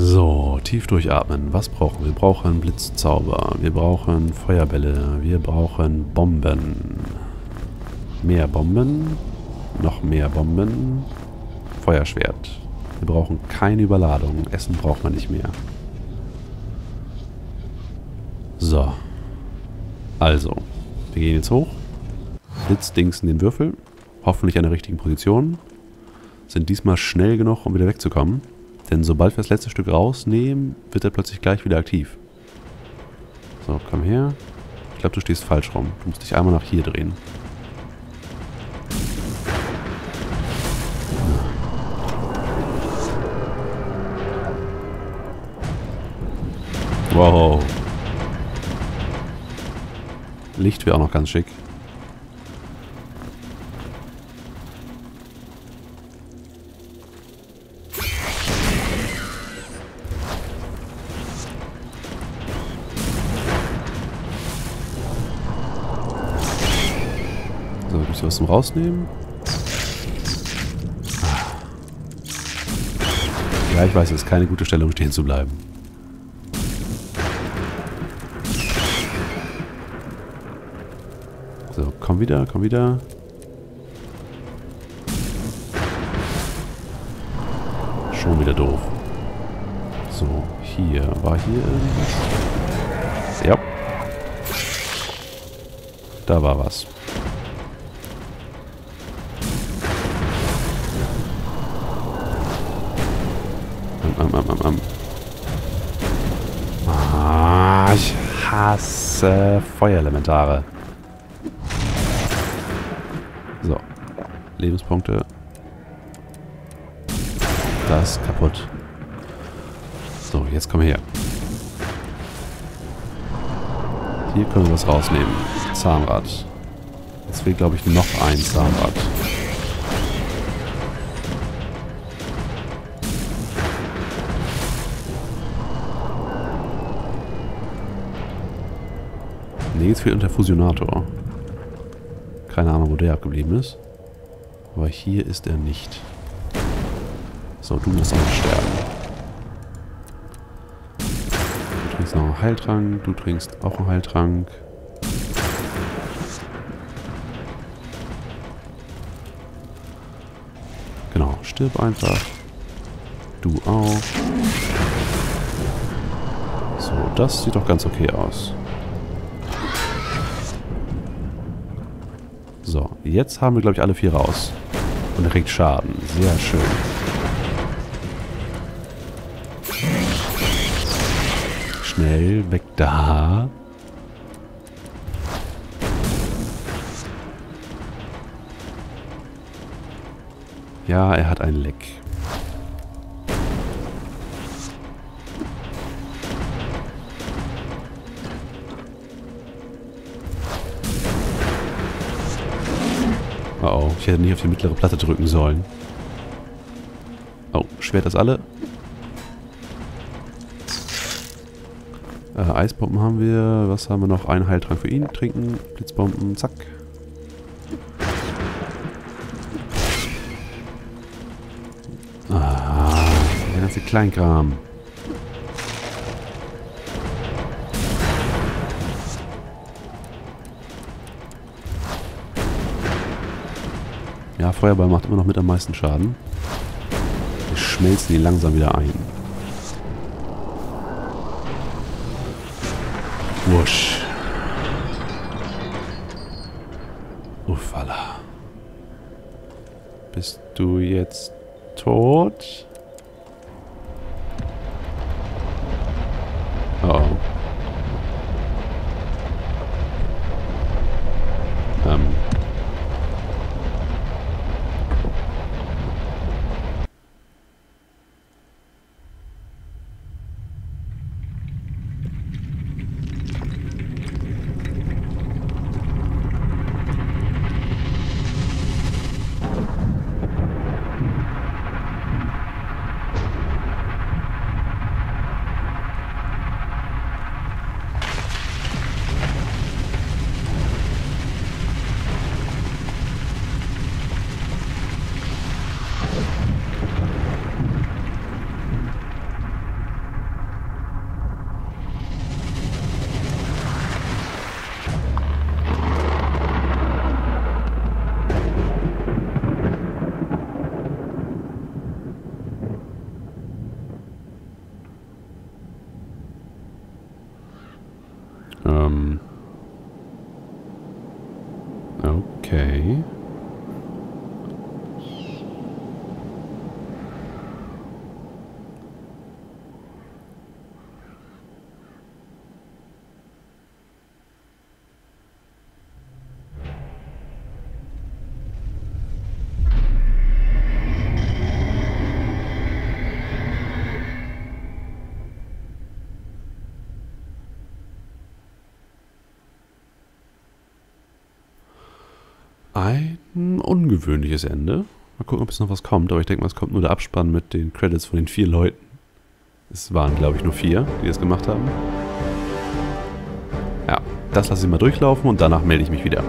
So, tief durchatmen. Was brauchen wir? Wir brauchen Blitzzauber, wir brauchen Feuerbälle, wir brauchen Bomben. Mehr Bomben, noch mehr Bomben, Feuerschwert. Wir brauchen keine Überladung, Essen braucht man nicht mehr. So. Also, wir gehen jetzt hoch. Blitzdings in den Würfel. Hoffentlich an der richtigen Position. Sind diesmal schnell genug, um wieder wegzukommen. Denn sobald wir das letzte Stück rausnehmen, wird er plötzlich gleich wieder aktiv. So, komm her. Ich glaube, du stehst falsch rum. Du musst dich einmal nach hier drehen. Wow. Licht wäre auch noch ganz schick. So, gibt es was zum Rausnehmen? Ja, ich weiß, es ist keine gute Stelle, um stehen zu bleiben. So, komm wieder, komm wieder. Schon wieder doof. So, hier. War hier irgendwas? Ja. Da war was. Ah, ich hasse Feuerelementare. So. Lebenspunkte. Das ist kaputt. So, jetzt komm her. Hier können wir was rausnehmen. Zahnrad. Jetzt fehlt, glaube ich, noch ein Zahnrad. Nee, jetzt fehlt unter Fusionator. Keine Ahnung, wo der abgeblieben ist. Aber hier ist er nicht. So, du musst auch sterben. Du trinkst noch einen Heiltrank. Du trinkst auch einen Heiltrank. Genau, stirb einfach. Du auch. So, das sieht doch ganz okay aus. So, jetzt haben wir, glaube ich, alle vier raus. Und er kriegt Schaden. Sehr schön. Schnell, weg da. Ja, er hat ein Leck. Oh, ich hätte nicht auf die mittlere Platte drücken sollen. Oh, Schwert ist alle. Eisbomben haben wir. Was haben wir noch? Ein Heiltrank für ihn. Trinken. Blitzbomben. Zack. Ah, der ganze Kleinkram. Ja, Feuerball macht immer noch mit am meisten Schaden. Wir schmelzen ihn langsam wieder ein. Wusch. Ufala. Bist du jetzt tot? Oh. Okay. Ein ungewöhnliches Ende. Mal gucken, ob es noch was kommt. Aber ich denke mal, es kommt nur der Abspann mit den Credits von den 4 Leuten. Es waren, glaube ich, nur 4, die das gemacht haben. Ja, das lasse ich mal durchlaufen und danach melde ich mich wieder.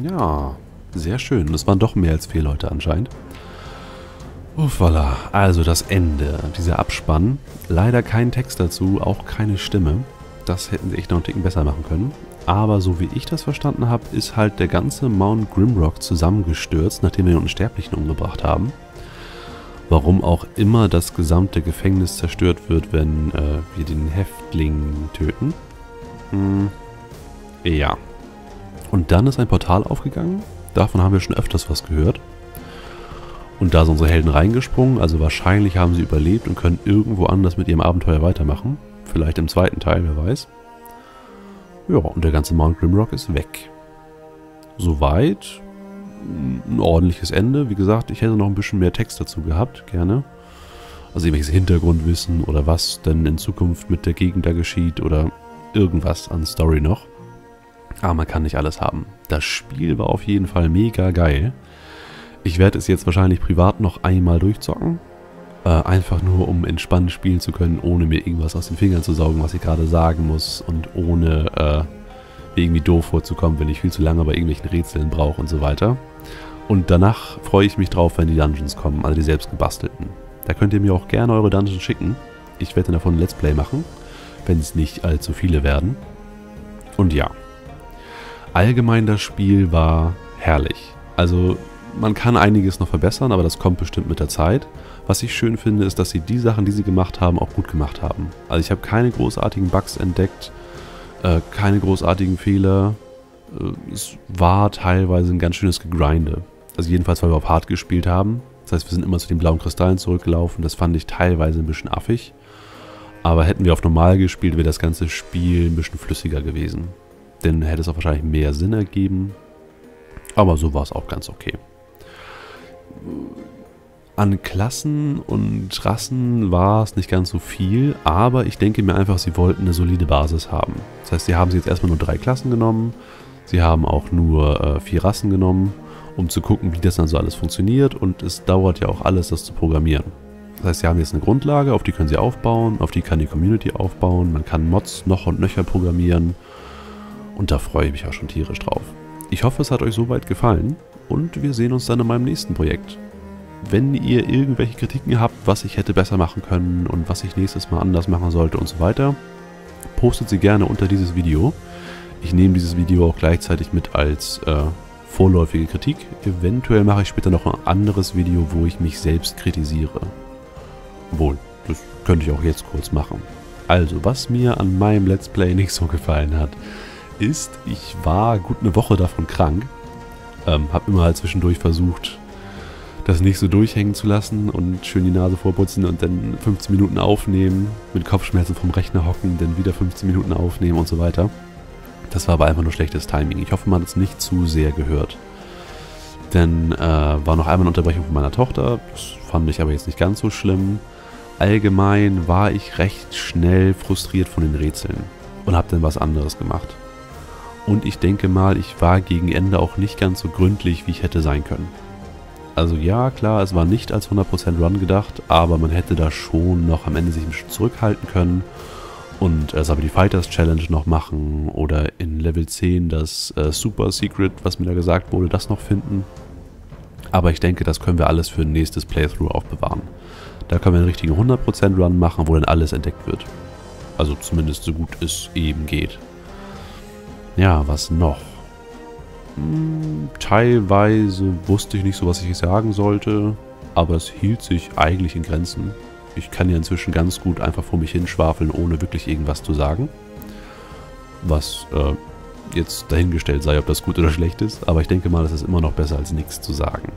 Ja, sehr schön. Das waren doch mehr als 4 Leute anscheinend. Uff, voilà. Also das Ende, dieser Abspann. Leider kein Text dazu, auch keine Stimme. Das hätten sie echt noch einen Ticken besser machen können. Aber so wie ich das verstanden habe, ist halt der ganze Mount Grimrock zusammengestürzt, nachdem wir den Unsterblichen umgebracht haben. Warum auch immer das gesamte Gefängnis zerstört wird, wenn wir den Häftling töten. Hm. Ja. Und dann ist ein Portal aufgegangen. Davon haben wir schon öfters was gehört. Und da sind unsere Helden reingesprungen. Also wahrscheinlich haben sie überlebt und können irgendwo anders mit ihrem Abenteuer weitermachen. Vielleicht im zweiten Teil, wer weiß. Ja, und der ganze Mount Grimrock ist weg. Soweit. Ein ordentliches Ende. Wie gesagt, ich hätte noch ein bisschen mehr Text dazu gehabt. Gerne. Also irgendwelches Hintergrundwissen oder was denn in Zukunft mit der Gegend da geschieht. Oder irgendwas an Story noch. Aber man kann nicht alles haben. Das Spiel war auf jeden Fall mega geil. Ich werde es jetzt wahrscheinlich privat noch einmal durchzocken. Einfach nur, um entspannt spielen zu können, ohne mir irgendwas aus den Fingern zu saugen, was ich gerade sagen muss. Und ohne irgendwie doof vorzukommen, wenn ich viel zu lange bei irgendwelchen Rätseln brauche und so weiter. Und danach freue ich mich drauf, wenn die Dungeons kommen, also die selbstgebastelten. Da könnt ihr mir auch gerne eure Dungeons schicken. Ich werde davon ein Let's Play machen, wenn es nicht allzu viele werden. Und ja. Allgemein das Spiel war herrlich. Also man kann einiges noch verbessern, aber das kommt bestimmt mit der Zeit. Was ich schön finde, ist, dass sie die Sachen, die sie gemacht haben, auch gut gemacht haben. Also ich habe keine großartigen Bugs entdeckt, keine großartigen Fehler. Es war teilweise ein ganz schönes Gegrinde. Also jedenfalls, weil wir auf Hard gespielt haben. Das heißt, wir sind immer zu den blauen Kristallen zurückgelaufen. Das fand ich teilweise ein bisschen affig. Aber hätten wir auf Normal gespielt, wäre das ganze Spiel ein bisschen flüssiger gewesen. Denn hätte es auch wahrscheinlich mehr Sinn ergeben. Aber so war es auch ganz okay. An Klassen und Rassen war es nicht ganz so viel. Aber ich denke mir einfach, sie wollten eine solide Basis haben. Das heißt, sie haben jetzt erstmal nur 3 Klassen genommen. Sie haben auch nur 4 Rassen genommen, um zu gucken, wie das dann so alles funktioniert. Und es dauert ja auch alles, das zu programmieren. Das heißt, sie haben jetzt eine Grundlage, auf die können sie aufbauen. Auf die kann die Community aufbauen. Man kann Mods noch und nöcher programmieren. Und da freue ich mich auch schon tierisch drauf. Ich hoffe, es hat euch soweit gefallen. und wir sehen uns dann in meinem nächsten Projekt. Wenn ihr irgendwelche Kritiken habt, was ich hätte besser machen können und was ich nächstes Mal anders machen sollte und so weiter, postet sie gerne unter dieses Video. Ich nehme dieses Video auch gleichzeitig mit als vorläufige Kritik. Eventuell mache ich später noch ein anderes Video, wo ich mich selbst kritisiere. Wohl, das könnte ich auch jetzt kurz machen. Also, was mir an meinem Let's Play nicht so gefallen hat, ist, ich war gut eine Woche davon krank. Habe immer halt zwischendurch versucht, das nicht so durchhängen zu lassen und schön die Nase vorputzen und dann 15 Minuten aufnehmen, mit Kopfschmerzen vom Rechner hocken, dann wieder 15 Minuten aufnehmen und so weiter. Das war aber einfach nur schlechtes Timing. Ich hoffe, man hat es nicht zu sehr gehört. Denn war noch einmal eine Unterbrechung von meiner Tochter. Das fand ich aber jetzt nicht ganz so schlimm. Allgemein war ich recht schnell frustriert von den Rätseln und habe dann was anderes gemacht. Und ich denke mal, ich war gegen Ende auch nicht ganz so gründlich, wie ich hätte sein können. Also ja, klar, es war nicht als 100% Run gedacht, aber man hätte da schon noch am Ende sich ein bisschen zurückhalten können und aber die Fighters Challenge noch machen oder in Level 10 das Super Secret, was mir da gesagt wurde, das noch finden. Aber ich denke, das können wir alles für ein nächstes Playthrough aufbewahren. Da können wir einen richtigen 100% Run machen, wo dann alles entdeckt wird. Also zumindest so gut es eben geht. Ja, was noch? Teilweise wusste ich nicht so, was ich sagen sollte, aber es hielt sich eigentlich in Grenzen. Ich kann ja inzwischen ganz gut einfach vor mich hinschwafeln, ohne wirklich irgendwas zu sagen. Was jetzt dahingestellt sei, ob das gut oder schlecht ist, aber ich denke mal, es ist immer noch besser, als nichts zu sagen.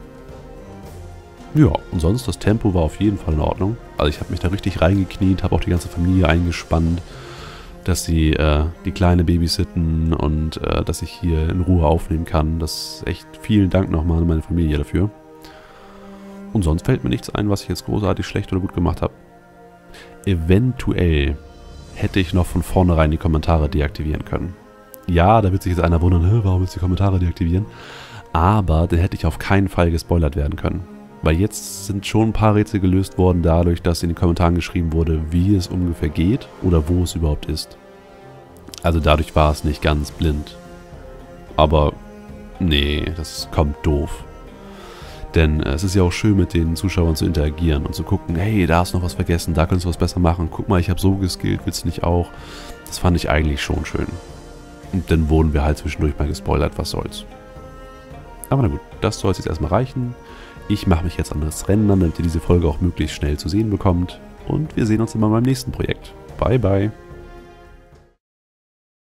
Ja, und sonst, das Tempo war auf jeden Fall in Ordnung. Also ich habe mich da richtig reingekniet, habe auch die ganze Familie eingespannt, dass sie die Kleine babysitten und dass ich hier in Ruhe aufnehmen kann. Das ist echt vielen Dank nochmal an meine Familie dafür. Und sonst fällt mir nichts ein, was ich jetzt großartig schlecht oder gut gemacht habe. Eventuell hätte ich noch von vornherein die Kommentare deaktivieren können. Ja, da wird sich jetzt einer wundern, warum willst du die Kommentare deaktivieren? Aber dann hätte ich auf keinen Fall gespoilert werden können. Weil jetzt sind schon ein paar Rätsel gelöst worden dadurch, dass in den Kommentaren geschrieben wurde, wie es ungefähr geht oder wo es überhaupt ist. Also dadurch war es nicht ganz blind. Aber nee, das kommt doof. Denn es ist ja auch schön, mit den Zuschauern zu interagieren und zu gucken, hey, da hast du noch was vergessen, da könntest du was besser machen, guck mal, ich habe so geskillt, willst du nicht auch? Das fand ich eigentlich schon schön. Und dann wurden wir halt zwischendurch mal gespoilert, was soll's. Aber na gut, das soll es jetzt erstmal reichen. Ich mache mich jetzt an das Rennen, damit ihr diese Folge auch möglichst schnell zu sehen bekommt. Und wir sehen uns dann bei meinem nächsten Projekt. Bye, bye.